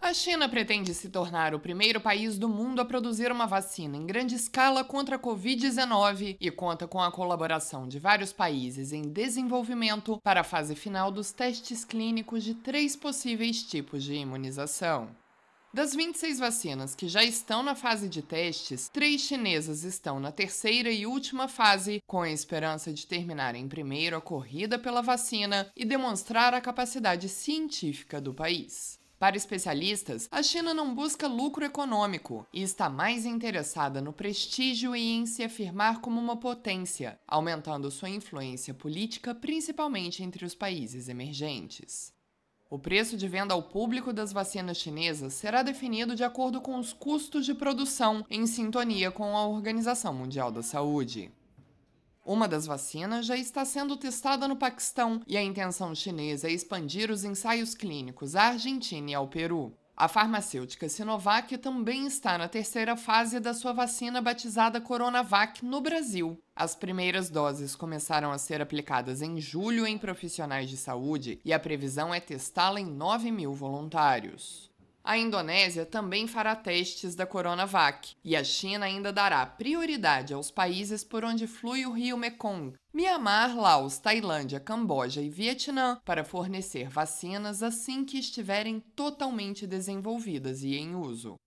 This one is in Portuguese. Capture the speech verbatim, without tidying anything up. A China pretende se tornar o primeiro país do mundo a produzir uma vacina em grande escala contra a covid dezenove e conta com a colaboração de vários países em desenvolvimento para a fase final dos testes clínicos de três possíveis tipos de imunização. Das vinte e seis vacinas que já estão na fase de testes, três chinesas estão na terceira e última fase, com a esperança de terminarem primeiro a corrida pela vacina e demonstrar a capacidade científica do país. Para especialistas, a China não busca lucro econômico e está mais interessada no prestígio e em se afirmar como uma potência, aumentando sua influência política principalmente entre os países emergentes. O preço de venda ao público das vacinas chinesas será definido de acordo com os custos de produção, em sintonia com a Organização Mundial da Saúde. Uma das vacinas já está sendo testada no Paquistão e a intenção chinesa é expandir os ensaios clínicos à Argentina e ao Peru. A farmacêutica Sinovac também está na terceira fase da sua vacina batizada Coronavac no Brasil. As primeiras doses começaram a ser aplicadas em julho em profissionais de saúde e a previsão é testá-la em nove mil voluntários. A Indonésia também fará testes da Coronavac e a China ainda dará prioridade aos países por onde flui o rio Mekong, Mianmar, Laos, Tailândia, Camboja e Vietnã, para fornecer vacinas assim que estiverem totalmente desenvolvidas e em uso.